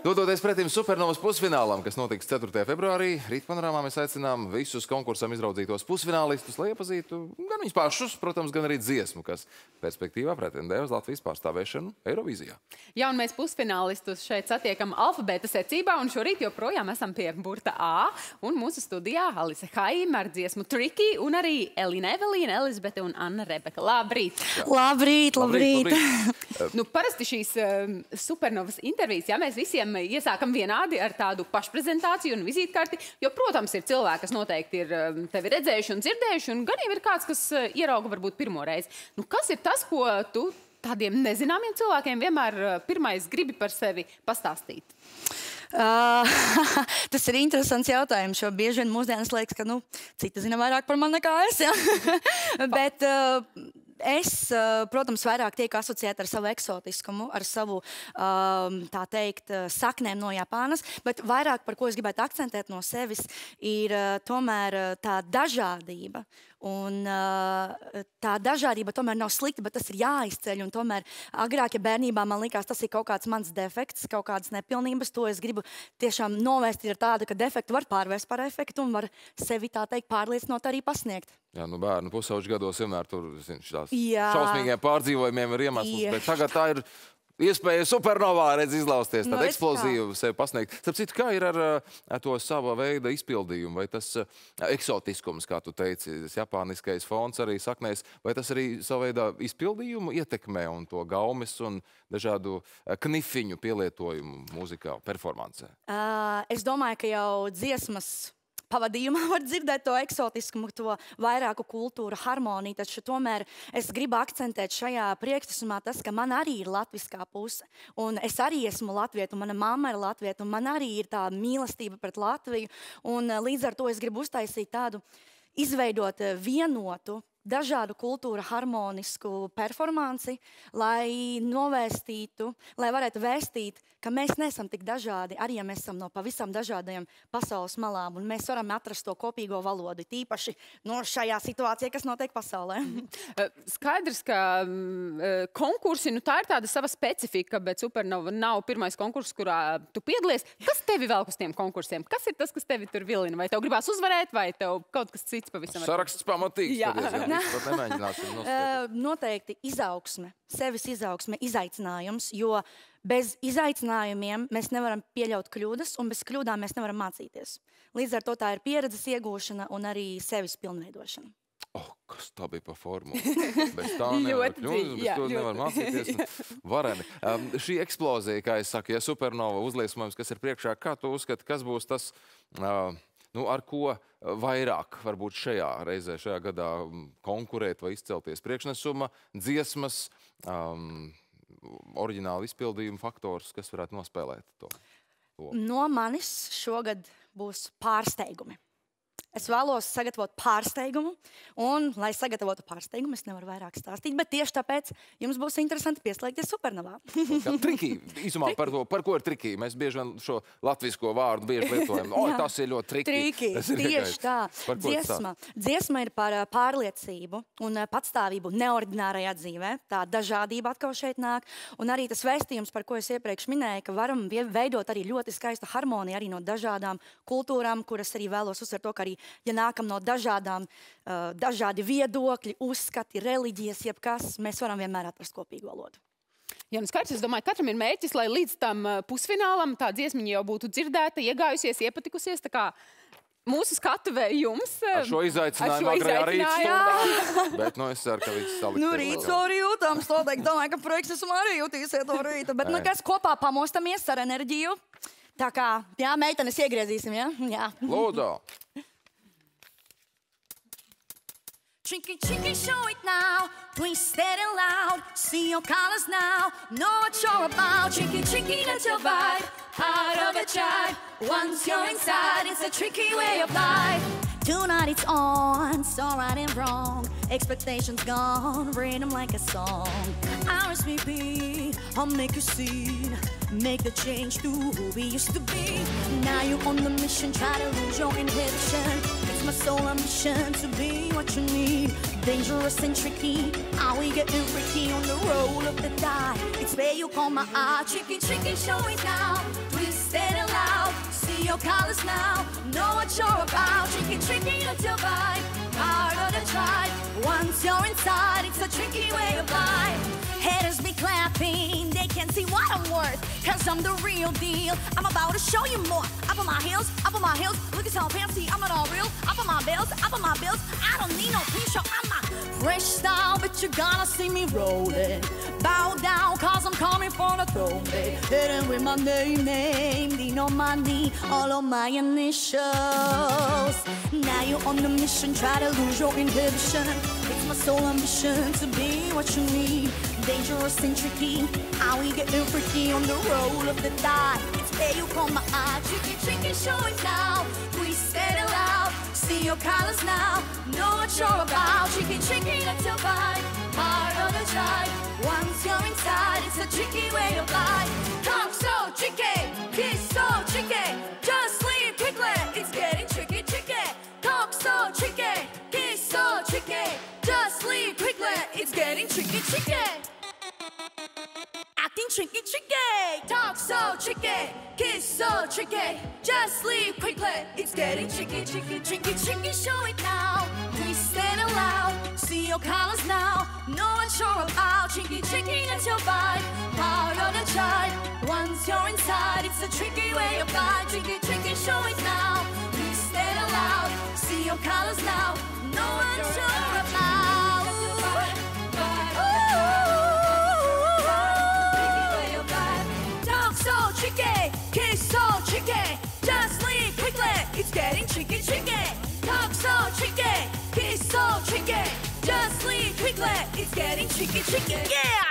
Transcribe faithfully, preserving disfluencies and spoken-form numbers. Dodoties pretim Supernovas pusfinālam, kas notiks ceturtajā februārī, Rīta Panorāmā mēs aicinām visus konkursam izraudzītos pusfinālistus, lai iepazītu gan viņus pašus, protams, gan arī dziesmu, kas perspektīvā pretendē uz Latvijas pārstāvēšanu Eirovīzijā. Jā, un mēs pusfinālistus šeit satiekam alfabēta secībā, un šorīt joprojām esam pie burta A, un mūsu studijā Alise Haijima ar dziesmu Tricky, un arī Elina Evelīna, Elizabete un Anna Rebeka. Labrīt! Labrīt, labrīt! Nu, parasti šīs Supernovas intervijas, jā, mēs visiem iesākam vienādi ar tādu pašprezentāciju un vizītkarti, jo, protams, ir cilvēki, kas noteikti ir tevi redzējuši un dzirdējuši, un gan jau ir kāds, kas ierauga varbūt pirmoreiz. Nu, kas ir tas, ko tu tādiem nezināmiem cilvēkiem vienmēr pirmais gribi par sevi pastāstīt? Tas ir interesants jautājums, jo bieži vien mūsdienas liekas, ka, nu, cita zina vairāk par mani nekā es, jā. Bet... Es, protams, vairāk tiek asociēta ar savu eksotiskumu, ar savu, tā teikt, saknēm no Japānas, bet vairāk, par ko es gribētu akcentēt no sevis, ir tomēr tā dažādība. Un tā dažādība tomēr nav slikta, bet tas ir jāizceļ, un tomēr agrāk, ja bērnībā man likās, tas ir kaut kāds mans defekts, kaut kādas nepilnības, to es gribu tiešām novērst ir tāda, ka defektu var pārvērst par efektu un var sevi, tā teikt, pārliecinot arī pasniegt. Jā, nu bērnu pusauģu gados vienmēr tur šausmīgiem pārdzīvojumiem ir iemesls, bet tagad tā ir... Iespēja Supernovā redz izlausties, tāda eksplozīva sevi pasniegt. Starp citu, kā ir ar to sava veida izpildījumu? Vai tas eksotiskums, kā tu teici, japāniskais fons arī saknēs, vai tas arī sava veidā izpildījumu ietekmē un to gaumes un dažādu knifiņu pielietojumu mūzikā, performancē? Es domāju, ka jau dziesmas... pavadījumā var dzirdēt to eksotiskumu, to vairāku kultūru harmoniju, taču tomēr es gribu akcentēt šajā priekšsumā tas, ka man arī ir latviskā puse, un es arī esmu latvieta, un mana mamma ir latvieta, un man arī ir tā mīlestība pret Latviju, un līdz ar to es gribu uztaisīt tādu, izveidot vienotu, dažādu kultūru harmonisku performanci, lai novēstītu, lai varētu vēstīt, ka mēs neesam tik dažādi, arī ja mēs esam no pavisam dažādiem pasaules malām, un mēs varam atrast to kopīgo valodu, tīpaši no šajā situācijā, kas notiek pasaulē. Skaidrs, ka konkursi, nu tā ir tāda sava specifika, bet Supernova nav pirmais konkurss, kurā tu piedalies. Kas tevi velk uz tiem konkursiem? Kas ir tas, kas tevi tur vilina? Vai tev gribās uzvarēt, vai tev kaut kas cits pavisam? Saraksts pamatīgs, tad es noteikti izaugsme, sevis izaugsme, izaicinājums, jo bez izaicinājumiem mēs nevaram pieļaut kļūdas, un bez kļūdām mēs nevaram mācīties. Līdz ar to tā ir pieredzes iegūšana un arī sevis pilnveidošana. Oh, kas tā bija pa formulu? Bez tā nevar kļūdas, bez to nevar mācīties. Vareni. Šī eksplozija, kā es saku, ja Supernova uzliesmojums, kas ir priekšā, kā tu uzskati, kas būs tas... Nu, ar ko vairāk varbūt šajā reizē, šajā gadā konkurēt vai izcelties priekšnesuma, dziesmas, um, oriģināla izpildījuma faktors, kas varētu nospēlēt to? to? No manis šogad būs pārsteigumi. Es vēlos sagatavot pārsteigumu, un, lai sagatavotu pārsteigumu, es nevaru vairāk stāstīt, bet tieši tāpēc jums būs interesanti pieslēgties Supernovā. Tricky, īsumā par to, par ko ir Tricky? Mēs bieži vien šo latvisko vārdu bieži lietojam. O, tas ir ļoti Tricky. Tricky, tieši tā. Dziesma. Dziesma ir par pārliecību un patstāvību neordinārajā dzīvē. Tā dažādība atkal šeit nāk, un arī tas vēstījums, par ko es iepriekš minēju, ka varam veidot arī ļoti skaista harmonija arī no dažādām kultūrām, kuras arī vēlos uzsvērt to, ka arī ja nākam no dažādām, dažādi viedokļi, uzskati, reliģijas, jebkas, mēs varam vienmēr atrast kopīgo valodu. Jā, nu skaidrs, es domāju, katram ir mērķis, lai līdz tam pusfinālam tā dziesmiņa jau būtu dzirdēta, iegājusies, iepatikusies, tā kā mūsu skatuvē jums. Ar šo izaicinājumu agrajā rītstundā. Bet, nu, es ceru, ka viss saliks. Nu, rīts vēl arī jūtams, noteikti domāju, ka projekts esmu arī jūtīsiet to rītu. Bet, nu, kas kopā pamostamies ar enerģiju. Tā kā, jā, meitenes iegriezīsim, jā? Tricky, tricky, show it now. Twist it and loud. See your colors now. Know what you're about. Tricky, tricky, that's your vibe. Out of a tribe. Once you're inside, it's a tricky way of life. Tonight it's on. So right and wrong. Expectations gone. Rhythm like a song. Ours may be. I'll make you see. Make the change to who we used to be. Now you're on the mission. Try to lose your inhibition. It's my sole ambition to be what you need. Dangerous and tricky, how we getting tricky on the roll of the die. It's where you call my eye. Tricky, tricky, show it now. Twist it aloud. See your colors now. Know what you're about. Tricky, tricky, you're divine. Part of the tribe. Once you're inside, it's a tricky way of life. Haters be clapping, they can't see what I'm worth. Cause I'm the real deal, I'm about to show you more. Up on my heels, up on my heels. Look at how fancy, I'm not all real. Up on my bills, up on my bills. I don't need no pre-show, I'm a fresh style. But you're gonna see me rolling. Bow down, cause I'm coming for the throne, babe. Hidden with my name, name. Lean on my knee, all of my initials. Now you're on the mission, try to lose your inhibition. It's my sole ambition to be what you need. Dangerous and tricky, how we getting freaky on the roll of the die. It's where you call my eye. Tricky, tricky, show it now. We said it loud. See your colors now. Know what you're about. Tricky, tricky, let's divide. Part of the drive. Once you're inside, it's a tricky way of life. Talk so tricky, kiss so tricky. Just leave quickly. It's getting tricky, tricky. Talk so tricky, kiss so tricky. Just leave quickly. It's getting tricky, tricky. Acting tricky, tricky. Talk so tricky, kiss so tricky. Just leave quickly. It's getting tricky, tricky, tricky, tricky. Show it now. Please stand aloud. See your colors now. Know what you're about. Tricky, tricky, that's your vibe. Part of the child. Once you're inside, it's a tricky way of life. Tricky, tricky, show it now. Please stand aloud. See your colors now. Know what you're about. Tricky, kiss so tricky, just leave quickly. It's getting tricky, tricky. Talk so tricky, kiss so tricky, just leave quickly. It's getting tricky, tricky. Yeah.